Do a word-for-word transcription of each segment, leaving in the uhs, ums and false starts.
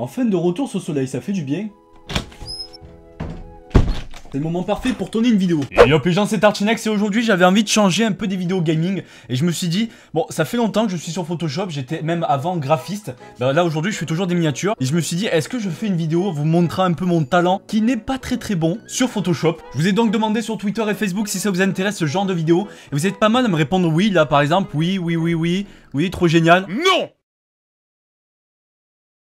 Enfin de retour sur soleil, ça fait du bien. C'est le moment parfait pour tourner une vidéo. Et hop les gens, c'est Tartinex et aujourd'hui j'avais envie de changer un peu des vidéos gaming. Et je me suis dit, bon ça fait longtemps que je suis sur Photoshop, j'étais même avant graphiste. Ben là aujourd'hui je fais toujours des miniatures. Et je me suis dit, est-ce que je fais une vidéo vous montrant un peu mon talent qui n'est pas très très bon sur Photoshop. Je vous ai donc demandé sur Twitter et Facebook si ça vous intéresse ce genre de vidéo. Et vous êtes pas mal à me répondre oui là par exemple, oui, oui, oui, oui, oui, trop génial. Non!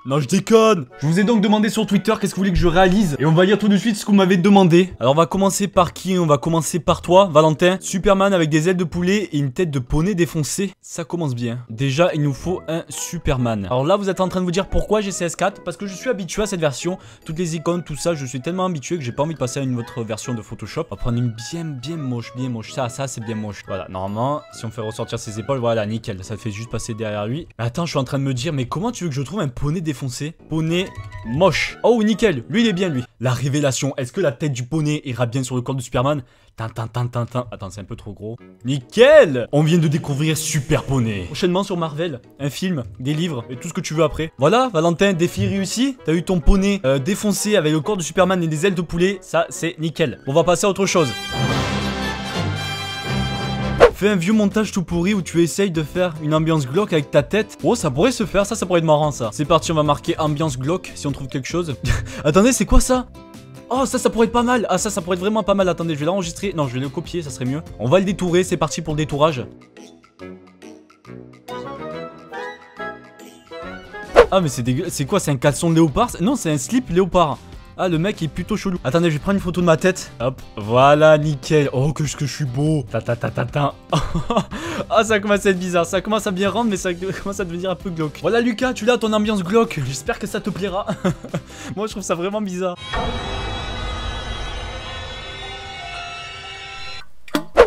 Non je déconne. Je vous ai donc demandé sur Twitter qu'est-ce que vous voulez que je réalise. Et on va lire tout de suite ce que vous m'avez demandé. Alors on va commencer par qui? On va commencer par toi Valentin. Superman avec des ailes de poulet et une tête de poney défoncée. Ça commence bien. Déjà il nous faut un Superman. Alors là vous êtes en train de vous dire pourquoi j'ai C S quatre. Parce que je suis habitué à cette version. Toutes les icônes tout ça je suis tellement habitué que j'ai pas envie de passer à une autre version de Photoshop. On va prendre une bien bien moche. Bien moche. Ça ça c'est bien moche. Voilà normalement si on fait ressortir ses épaules. Voilà nickel. Ça fait juste passer derrière lui. Mais attends je suis en train de me dire mais comment tu veux que je trouve un poney défoncé? Foncé, poney moche. Oh nickel, lui il est bien lui. La révélation, est-ce que la tête du poney ira bien sur le corps de Superman? Tintin, tintin, tintin. Attends, c'est un peu trop gros. Nickel! On vient de découvrir Super Poney. Prochainement sur Marvel, un film, des livres et tout ce que tu veux après. Voilà, Valentin, défi réussi. T'as eu ton poney euh, défoncé avec le corps de Superman et des ailes de poulet. Ça, c'est nickel. On va passer à autre chose. Fais un vieux montage tout pourri où tu essayes de faire une ambiance glauque avec ta tête. Oh ça pourrait se faire, ça ça pourrait être marrant ça. C'est parti on va marquer ambiance glauque si on trouve quelque chose. Attendez c'est quoi ça? Oh ça ça pourrait être pas mal. Ah ça ça pourrait être vraiment pas mal. Attendez je vais l'enregistrer. Non je vais le copier ça serait mieux. On va le détourer c'est parti pour le détourage. Ah mais c'est dégueu. C'est quoi c'est un caleçon de léopard? Non c'est un slip léopard. Ah le mec est plutôt chelou. Attendez je vais prendre une photo de ma tête. Hop voilà nickel. Oh que je, que je suis beau. Ta ta ta ta ta. Ah ça commence à être bizarre. Ça commence à bien rendre mais ça commence à devenir un peu glauque. Voilà Lucas tu l'as ton ambiance glauque. J'espère que ça te plaira. Moi je trouve ça vraiment bizarre.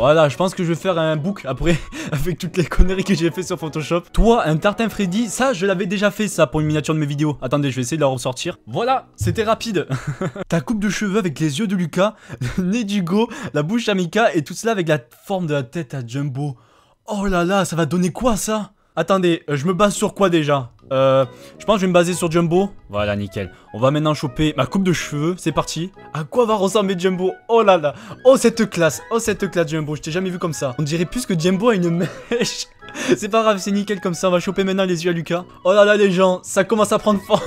Voilà, je pense que je vais faire un book après avec toutes les conneries que j'ai fait sur Photoshop. Toi, un tartin Freddy, ça je l'avais déjà fait ça pour une miniature de mes vidéos. Attendez, je vais essayer de la ressortir. Voilà, c'était rapide. Ta coupe de cheveux avec les yeux de Lucas, le nez d'Hugo, la bouche à Mika et tout cela avec la forme de la tête à Jumbo. Oh là là, ça va donner quoi ça? Attendez, je me base sur quoi déjà? Euh, je pense que je vais me baser sur Jumbo. Voilà, nickel. On va maintenant choper ma coupe de cheveux. C'est parti. À quoi va ressembler Jumbo? Oh là là. Oh, cette classe. Oh, cette classe, Jumbo. Je t'ai jamais vu comme ça. On dirait plus que Jumbo a une mèche. C'est pas grave, c'est nickel comme ça. On va choper maintenant les yeux à Lucas. Oh là là, les gens. Ça commence à prendre forme.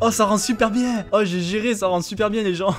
Oh ça rend super bien. Oh j'ai géré ça rend super bien les gens.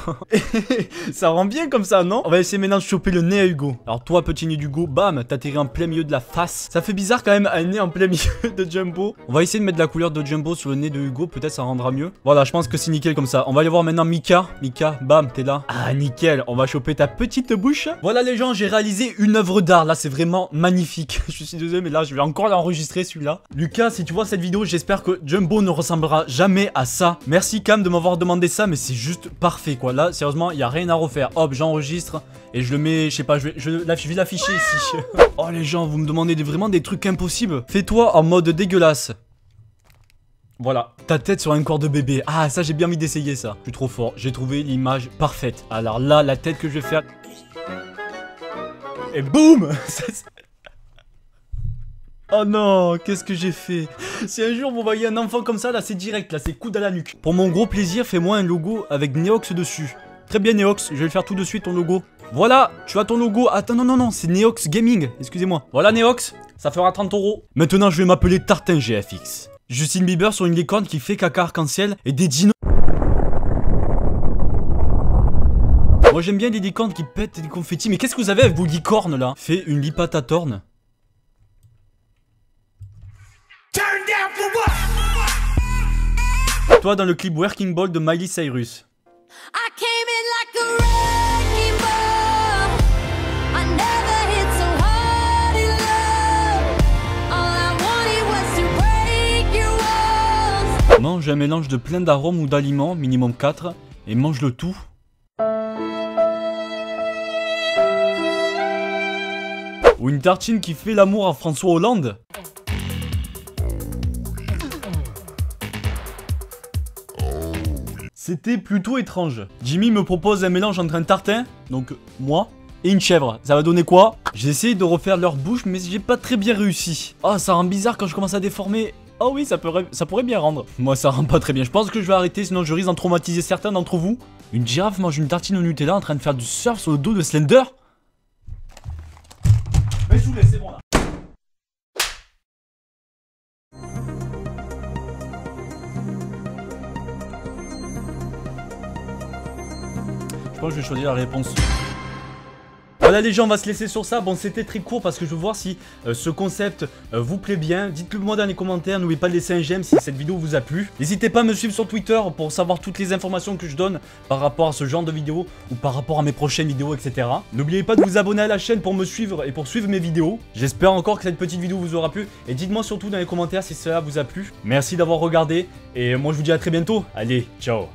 Ça rend bien comme ça non? On va essayer maintenant de choper le nez à Hugo. Alors toi petit nez d'Hugo bam t'atterris en plein milieu de la face. Ça fait bizarre quand même un nez en plein milieu de Jumbo. On va essayer de mettre de la couleur de Jumbo sur le nez de Hugo. Peut-être ça rendra mieux. Voilà je pense que c'est nickel comme ça. On va aller voir maintenant Mika. Mika bam t'es là. Ah nickel. On va choper ta petite bouche. Voilà les gens j'ai réalisé une œuvre d'art. Là c'est vraiment magnifique. Je suis désolé mais là je vais encore l'enregistrer celui-là. Lucas si tu vois cette vidéo j'espère que Jumbo ne ressemblera jamais à ça. Merci Cam de m'avoir demandé ça mais c'est juste parfait quoi. Là sérieusement il y a rien à refaire. Hop j'enregistre et je le mets je sais pas je vais, je vais l'afficher ici. Oh les gens vous me demandez vraiment des trucs impossibles. Fais-toi en mode dégueulasse. Voilà, ta tête sur un corps de bébé. Ah ça j'ai bien envie d'essayer ça. Je suis trop fort, j'ai trouvé l'image parfaite. Alors là la tête que je vais faire. Et boum. Oh non, qu'est-ce que j'ai fait? Si un jour vous voyez un enfant comme ça, là c'est direct, là c'est coude à la nuque. Pour mon gros plaisir, fais-moi un logo avec Neox dessus. Très bien Neox, je vais le faire tout de suite ton logo. Voilà, tu as ton logo. Attends, non, non, non, c'est Neox Gaming, excusez-moi. Voilà Neox, ça fera trente euros. Maintenant je vais m'appeler Tartin G F X. Justin Bieber sur une licorne qui fait caca arc-en-ciel et des dinos. Moi j'aime bien les licornes qui pètent et des confettis, mais qu'est-ce que vous avez avec vos licornes là? Fais une lipatatorne. Toi dans le clip Working Ball de Miley Cyrus. Mange un mélange de plein d'arômes ou d'aliments, minimum quatre, et mange le tout. Ou une tartine qui fait l'amour à François Hollande. C'était plutôt étrange. Jimmy me propose un mélange entre un tartin, donc moi, et une chèvre. Ça va donner quoi? J'ai essayé de refaire leur bouche, mais j'ai pas très bien réussi. Ah, oh, ça rend bizarre quand je commence à déformer. Oh oui, ça pourrait, ça pourrait bien rendre. Moi, ça rend pas très bien. Je pense que je vais arrêter, sinon je risque d'en traumatiser certains d'entre vous. Une girafe mange une tartine au Nutella en train de faire du surf sur le dos de Slender. Mais je vous laisse, c'est bon là. Je pense que je vais choisir la réponse. Voilà les gens, on va se laisser sur ça. Bon, c'était très court parce que je veux voir si euh, ce concept euh, vous plaît bien. Dites-le moi dans les commentaires. N'oubliez pas de laisser un j'aime si cette vidéo vous a plu. N'hésitez pas à me suivre sur Twitter pour savoir toutes les informations que je donne par rapport à ce genre de vidéos ou par rapport à mes prochaines vidéos, et cetera. N'oubliez pas de vous abonner à la chaîne pour me suivre et pour suivre mes vidéos. J'espère encore que cette petite vidéo vous aura plu. Et dites-moi surtout dans les commentaires si cela vous a plu. Merci d'avoir regardé et moi je vous dis à très bientôt. Allez, ciao.